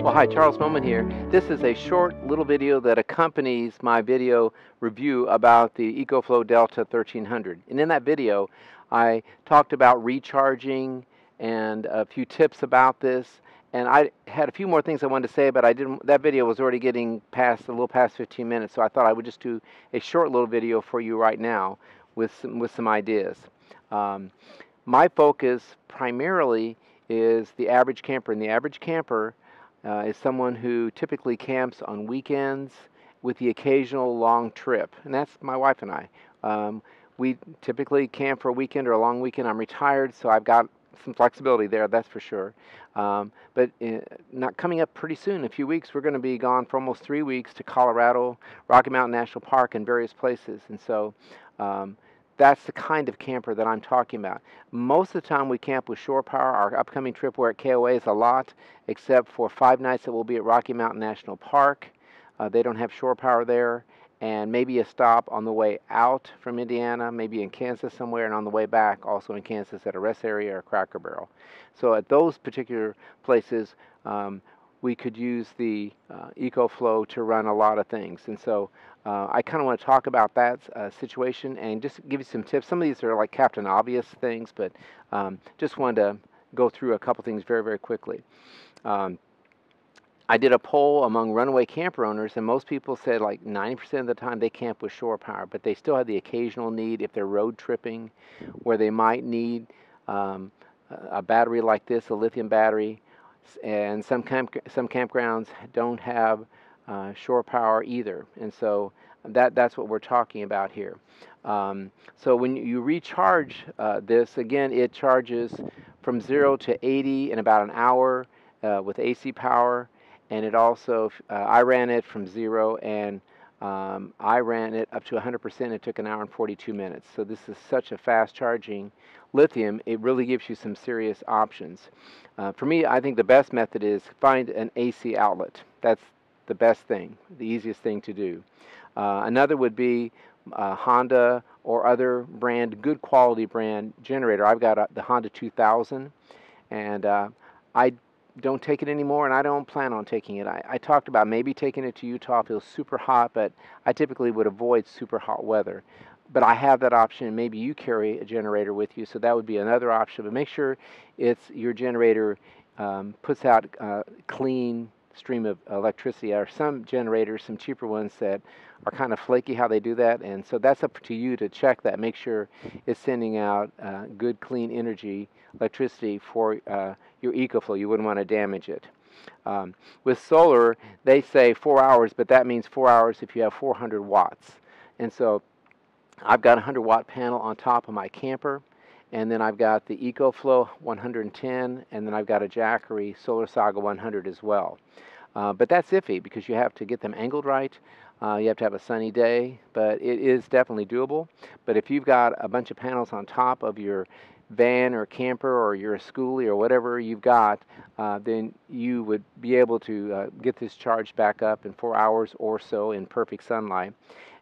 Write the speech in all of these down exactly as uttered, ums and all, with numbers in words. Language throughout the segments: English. Well, hi, Charles Moman here. This is a short little video that accompanies my video review about the EcoFlow Delta thirteen hundred. And in that video, I talked about recharging and a few tips about this. And I had a few more things I wanted to say, but I didn't. That video was already getting past a little past fifteen minutes, so I thought I would just do a short little video for you right now with some, with some ideas. Um, my focus primarily is the average camper, and the average camper Uh, is someone who typically camps on weekends with the occasional long trip, and that's my wife and I. Um, we typically camp for a weekend or a long weekend. I'm retired, so I've got some flexibility there, that's for sure. Um, but uh, not coming up pretty soon, in a few weeks, we're going to be gone for almost three weeks to Colorado, Rocky Mountain National Park, and various places. And so um, that's the kind of camper that I'm talking about. Most of the time we camp with shore power. Our upcoming trip we're at K O A is a lot, except for five nights that we'll be at Rocky Mountain National Park. Uh, they don't have shore power there. And maybe a stop on the way out from Indiana, maybe in Kansas somewhere, and on the way back also in Kansas at a rest area or Cracker Barrel. So at those particular places, um, we could use the uh, EcoFlow to run a lot of things. And so uh, I kind of want to talk about that uh, situation and just give you some tips. Some of these are like Captain Obvious things, but um, just wanted to go through a couple things very, very quickly. Um, I did a poll among runaway camper owners, and most people said like ninety percent of the time they camp with shore power, but they still have the occasional need if they're road tripping where they might need um, a battery like this, a lithium battery. And some camp some campgrounds don't have uh, shore power either, and so that that's what we're talking about here. Um, so when you recharge uh, this, again, it charges from zero to eighty in about an hour uh, with A C power, and it also uh, I ran it from zero and um, I ran it up to one hundred percent. It took an hour and forty-two minutes. So this is such a fast charging lithium, it really gives you some serious options. Uh, for me, I think the best method is find an A C outlet. That's the best thing, the easiest thing to do. Uh, another would be uh, Honda or other brand, good quality brand generator. I've got a, the Honda two thousand, and uh, I don't take it anymore, and I don't plan on taking it. I, I talked about maybe taking it to Utah if it was super hot, but I typically would avoid super hot weather. But I have that option. Maybe you carry a generator with you, so that would be another option. But make sure it's your generator um, puts out a clean stream of electricity. There are some generators, some cheaper ones that are kind of flaky how they do that, and so that's up to you to check that. Make sure it's sending out uh, good, clean energy, electricity for uh, your EcoFlow. You wouldn't want to damage it. Um, with solar, they say four hours, but that means four hours if you have four hundred watts, and so I've got a one hundred watt panel on top of my camper, and then I've got the EcoFlow one hundred ten, and then I've got a Jackery SolarSaga one hundred as well. Uh, but that's iffy because you have to get them angled right, uh, you have to have a sunny day, but it is definitely doable. But if you've got a bunch of panels on top of your van or camper or your schoolie or whatever you've got, uh, then you would be able to uh, get this charged back up in four hours or so in perfect sunlight.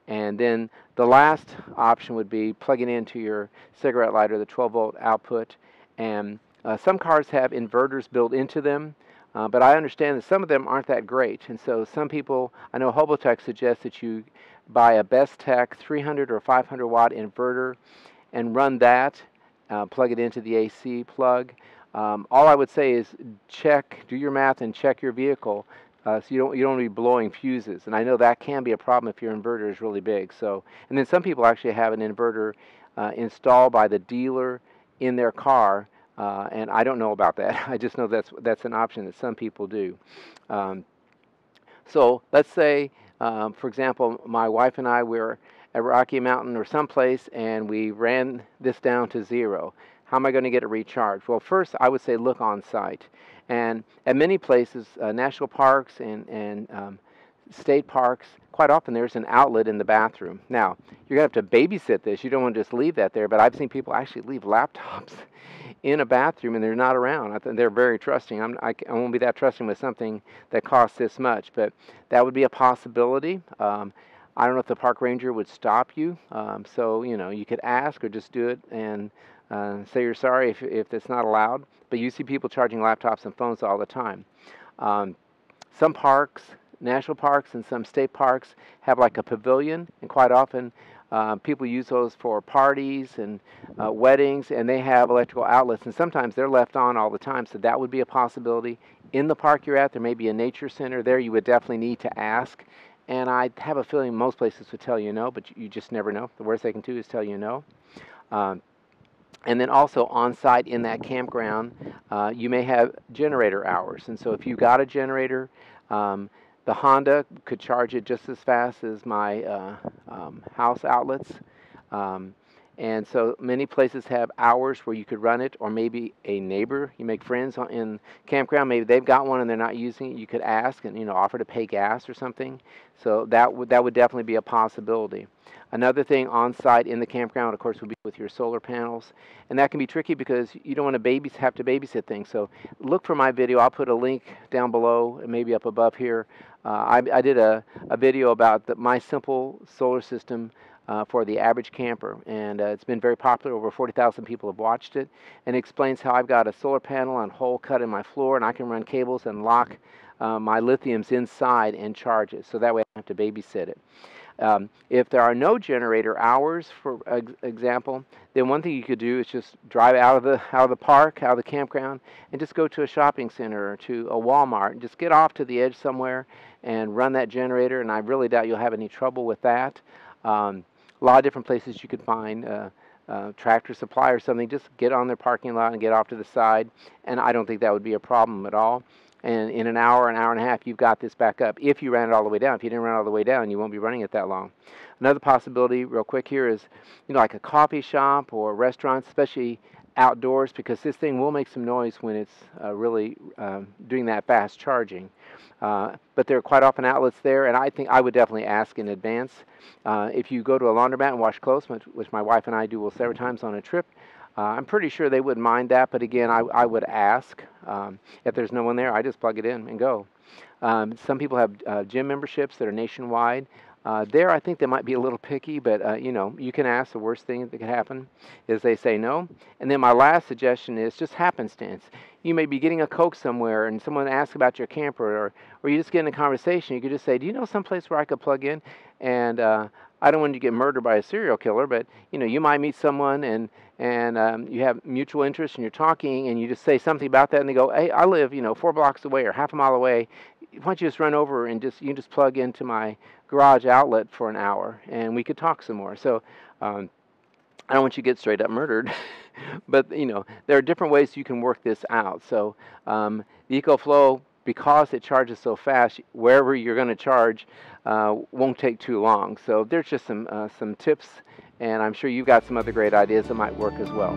And then the last option would be plugging into your cigarette lighter, the twelve volt output. And uh, some cars have inverters built into them, uh, but I understand that some of them aren't that great. And so some people, I know Hobotech suggests that you buy a Bestec three hundred or five hundred watt inverter and run that, uh, plug it into the A C plug. Um, all I would say is check, do your math and check your vehicle. Uh, so you don't, you don't want to be blowing fuses, and I know that can be a problem if your inverter is really big. So, and then some people actually have an inverter uh, installed by the dealer in their car, uh, and I don't know about that. I just know that's, that's an option that some people do. Um, so let's say, um, for example, my wife and I were at Rocky Mountain or someplace, and we ran this down to zero. How am I going to get it recharged? Well, first, I would say look on site. And at many places, uh, national parks and, and um, state parks, quite often there's an outlet in the bathroom. Now, you're going to have to babysit this. You don't want to just leave that there, but I've seen people actually leave laptops in a bathroom and they're not around. I th they're very trusting. I'm, I, I won't be that trusting with something that costs this much, but that would be a possibility. Um, I don't know if the park ranger would stop you, um, so you know, you could ask or just do it and uh, say you're sorry if, if it's not allowed. But you see people charging laptops and phones all the time. Um, some parks, national parks and some state parks, have like a pavilion, and quite often uh, people use those for parties and uh, weddings, and they have electrical outlets, and sometimes they're left on all the time, so that would be a possibility. In the park you're at, there may be a nature center there, you would definitely need to ask. And I have a feeling most places would tell you no, but you just never know. The worst they can do is tell you no. Um, and then also on site in that campground, uh, you may have generator hours. And so if you got a generator, um, the Honda could charge it just as fast as my uh, um, house outlets. Um, and so many places have hours where you could run it, or maybe a neighbor, you make friends on, in campground, maybe they've got one and they're not using it, you could ask and, you know, offer to pay gas or something. So that would, that would definitely be a possibility. Another thing on site in the campground, of course, would be with your solar panels, and that can be tricky because you don't want to babies have to babysit things. So look for my video. I'll put a link down below and maybe up above here. Uh, I, I did a, a video about the, my simple solar system Uh, for the average camper, and uh, it's been very popular. Over forty thousand people have watched it, and it explains how I've got a solar panel and hole cut in my floor, and I can run cables and lock uh, my lithiums inside and charge it, so that way I don't have to babysit it. Um, if there are no generator hours, for ex example, then one thing you could do is just drive out of the out of the park, out of the campground, and just go to a shopping center or to a Walmart, and just get off to the edge somewhere and run that generator, and I really doubt you'll have any trouble with that. Um, A lot of different places you could find uh, uh, Tractor Supply or something. Just get on their parking lot and get off to the side, and I don't think that would be a problem at all. And in an hour, an hour and a half, you've got this back up if you ran it all the way down. If you didn't run it all the way down, you won't be running it that long. Another possibility real quick here is, you know, like a coffee shop or restaurants, especially outdoors, because this thing will make some noise when it's uh, really um, doing that fast charging. Uh, but there are quite often outlets there, and I think I would definitely ask in advance. Uh, if you go to a laundromat and wash clothes, which, which my wife and I do several times on a trip, uh, I'm pretty sure they wouldn't mind that, but again, I, I would ask. Um, if there's no one there, I just plug it in and go. Um, some people have uh, gym memberships that are nationwide. Uh, there, I think they might be a little picky, but uh, you know, you can ask. The worst thing that could happen is they say no. And then my last suggestion is just happenstance. You may be getting a Coke somewhere, and someone asks about your camper, or, or you just get in a conversation. You could just say, "Do you know someplace where I could plug in?" And uh, I don't want you to get murdered by a serial killer, but you know, you might meet someone, and and um, you have mutual interest, and you're talking, and you just say something about that, and they go, "Hey, I live, you know, four blocks away or half a mile away. Why don't you just run over and just you can just plug into my garage outlet for an hour, and we could talk some more." So um, I don't want you to get straight up murdered, but you know, there are different ways you can work this out. So um, the EcoFlow, because it charges so fast, wherever you're going to charge uh, won't take too long. So there's just some uh, some tips, and I'm sure you've got some other great ideas that might work as well.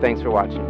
Thanks for watching.